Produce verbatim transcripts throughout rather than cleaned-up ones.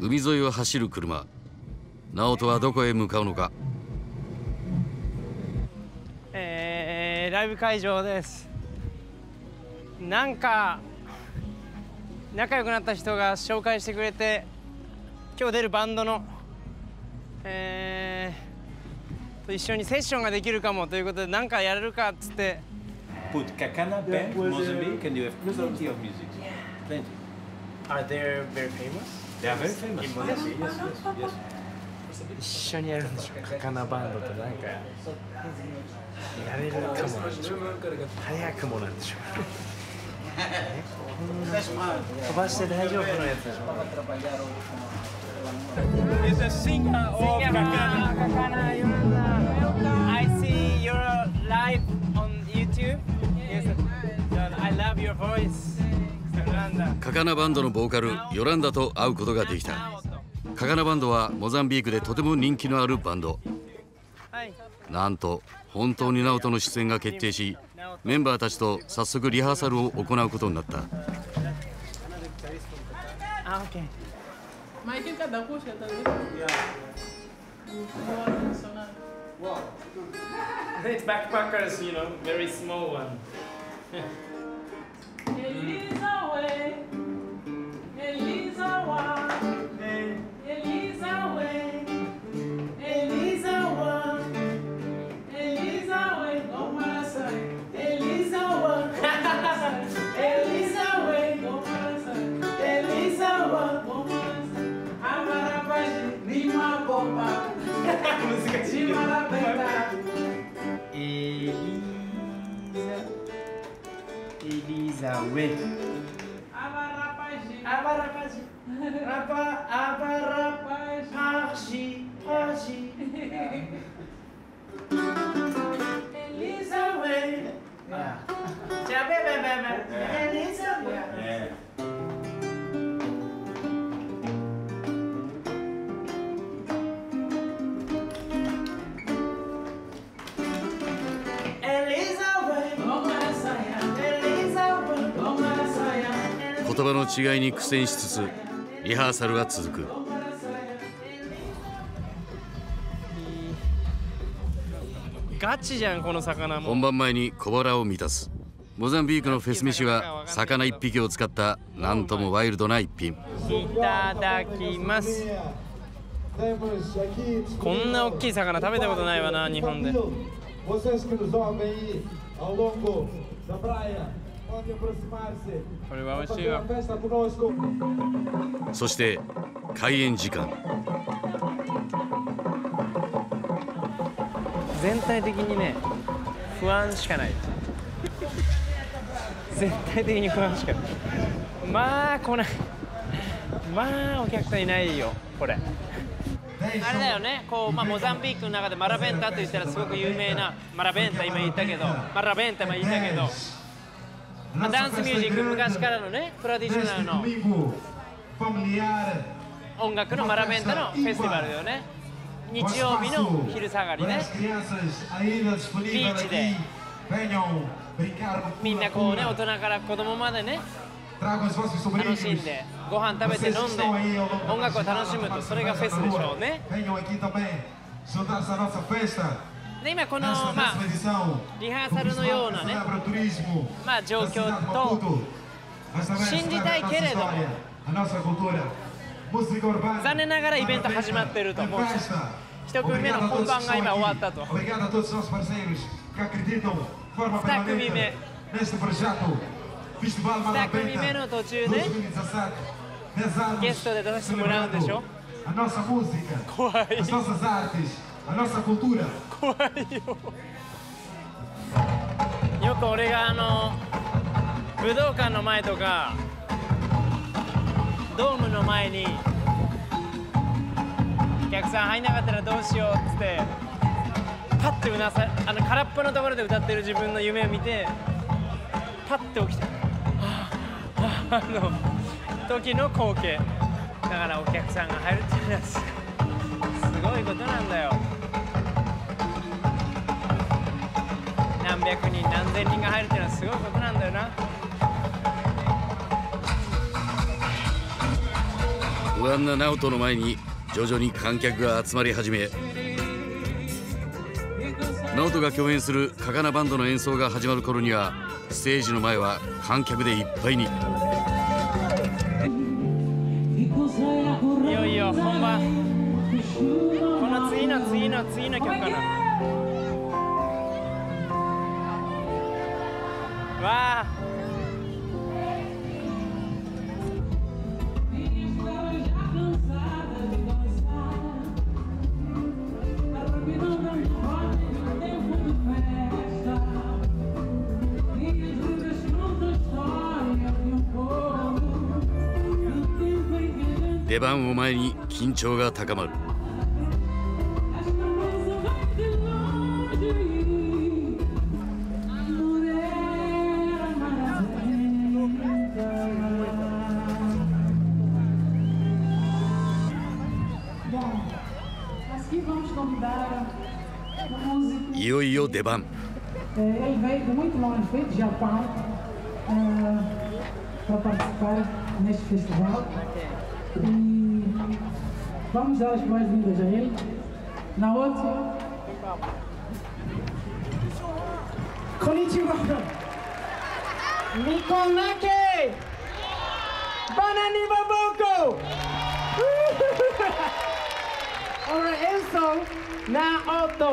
海沿いを走る車。直人はどこへ向かうのか。えー、ライブ会場です。なんか仲良くなった人が紹介してくれて、今日出るバンドの、えー、と一緒にセッションができるかもということで、何かやれるかっつって。 Put Kakana back, Mozambique, and you have plenty of music. Yeah. Plenty. Are they very famous? They are very famous. In Mozambique, yes, yes, yes. 一緒にやるんでしょ。カカナバンドとなんかやれるかもなんでしょ。早くもなんでしょ。飛ばして大丈夫なやつでしょ。It's a singer of Kakana. Kakana, Yolanda. I see your live on YouTube. Yes, I love your voice. カカナバンドのボーカルヨランダと会うことができた。カカナバンドはモザンビークでとても人気のあるバンド。なんと本当にナオトの出演が決定し、メンバーたちと早速リハーサルを行うことになった。Elizabeth. Abarapagi. Abarapagi. Rapa abarapagi. Parchi, parchi. Elizabeth. Tchau, bebê, bebê. Elizabeth.言葉の違いに苦戦しつつリハーサルは続く。ガチじゃんこの魚も。本番前に小腹を満たす。モザンビークのフェス飯は魚一匹を使ったなんともワイルドな一品。いただきます。こんな大きい魚食べたことないわな、日本で。これは美味しいわ。そして開演時間。全体的にね、不安しかない。全体的に不安しかない。まあ来ない。まあお客さんいないよこれ。あれだよね、こう、まあ、モザンビークの中でマラベンタといったらすごく有名なマラベンタ、今言ったけど、マラベンタも言ったけど。まあ、ダンスミュージック、昔からのね、トラディショナルの音楽のマラベンタのフェスティバルだよね。日曜日の昼下がりね、ビーチでみんなこうね、大人から子供までね、楽しんで、ご飯食べて飲んで、音楽を楽しむと、それがフェスでしょうね。で今この、まあ、リハーサルのような、ねまあ、状況と信じたいけれども、残念ながらイベント始まっていると思う。一組目の本番が今終わったと。二組目二組目の途中でゲストで出させてもらうんでしょ。怖い。怖いよ。よく俺があの武道館の前とかドームの前にお客さん入んなかったらどうしようっつってパッてうなさあの空っぽのところで歌ってる自分の夢を見てパッて起きて、はあはあ、あの時の光景だから、お客さんが入るっていうのはすごいことなんだよ。何百人何千人が入るっていうのはすごいことなんだよな。不安なナオトの前に徐々に観客が集まり始め、ナオトが共演するカガナバンドの演奏が始まる頃にはステージの前は観客でいっぱいに。いよいよ本番。この次の次の次の曲かな。わあ、出番を前に緊張が高まる。いよいよ出番。Ahora Enzo Naoto,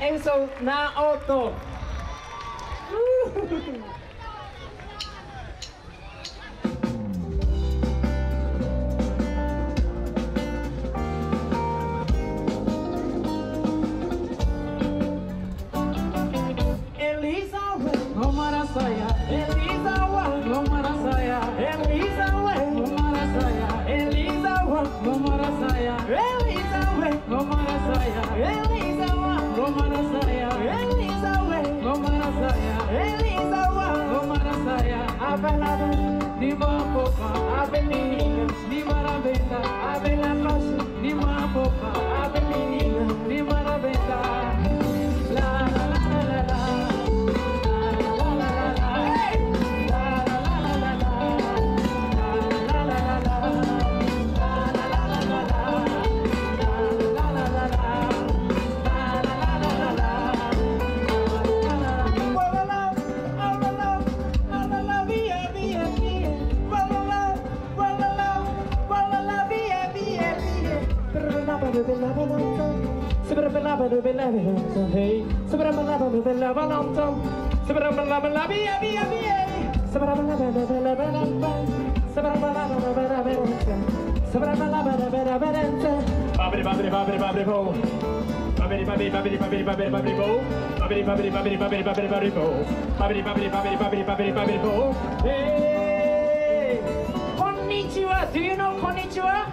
Enzo Naoto. Elisa, no marasaya, Elisa, no marasaya, Elisa, no marasaya, Elisa, no marasaya. Konnichiwa. Do you know konnichiwa?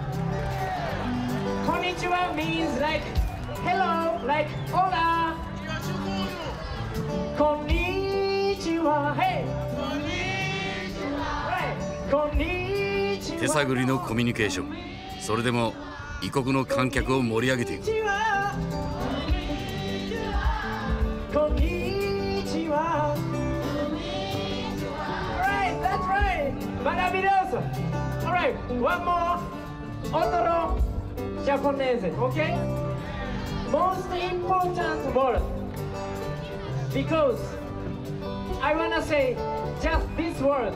Konnichiwa means like hello, like hola. Konnichiwa. Hey. Konnichiwa. 手探りのコミュニケーション。それでも異国の観客を盛り上げていく。Konnichiwa. Right, that's right. Maravilloso. All right, one more. Otoro Japanese, okay? Most important word, because I wanna say just this word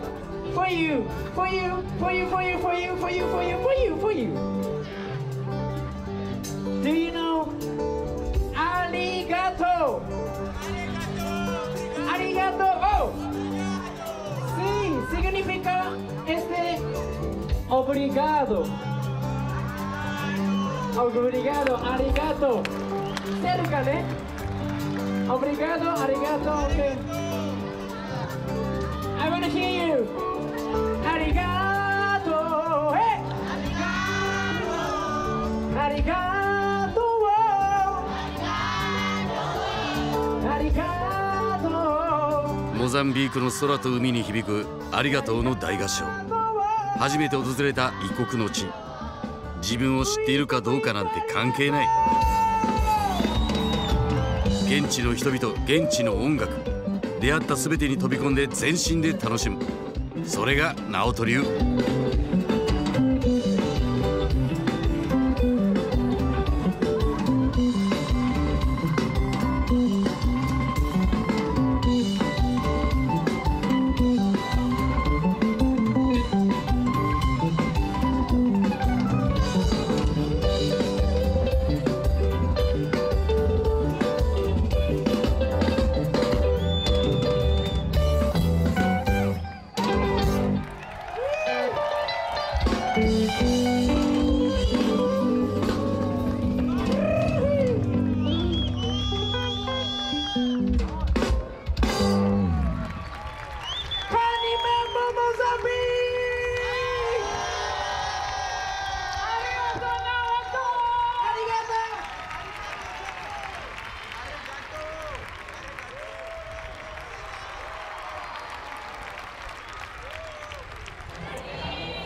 for you, for you, for you, for you, for you, for you, for you, for you, for you. Do you know arigato? Arigato. Oh, sí, significa este obrigado. Obrigado, arigato. Cerca, ¿eh? Obrigado, arigato. Okay. I want to hear you. Arigato. Hey. Arigato. Arigato. Arigato. モザンビークの空と海に響くありがとうの大合唱。初めて訪れた異国の地。自分を知っているかどうかなんて関係ない。現地の人々、現地の音楽、出会った全てに飛び込んで全身で楽しむ。それがナオト流。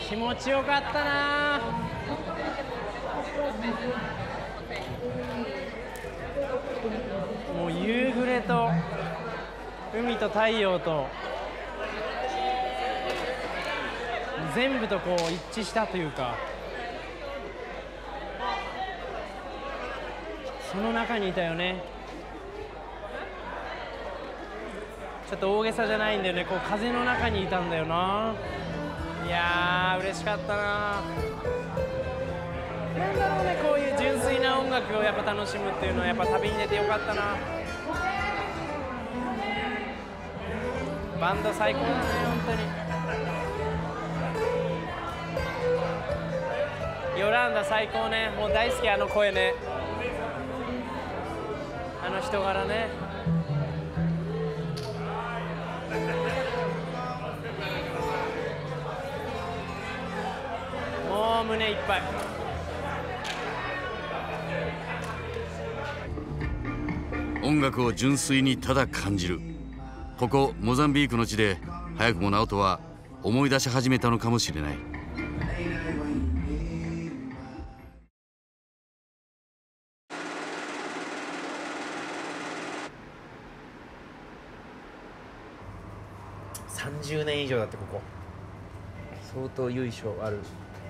気持ちよかったな。もう夕暮れと海と太陽と全部とこう一致したというか、その中にいたよね。ちょっと大げさじゃないんだよね、こう風の中にいたんだよな。いやー嬉しかったな。なんだろうね、こういう純粋な音楽をやっぱ楽しむっていうのはやっぱ旅に出てよかったな。バンド最高だね本当に。ヨランダ最高ね、もう大好きあの声ね、あの人柄ね。もう胸いっぱい。音楽を純粋にただ感じる、ここモザンビークの地で早くもナオトは思い出し始めたのかもしれない。さんじゅうねん以上だって、ここ相当由緒ある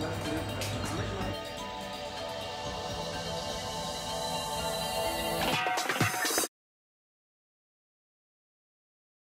Lado direito.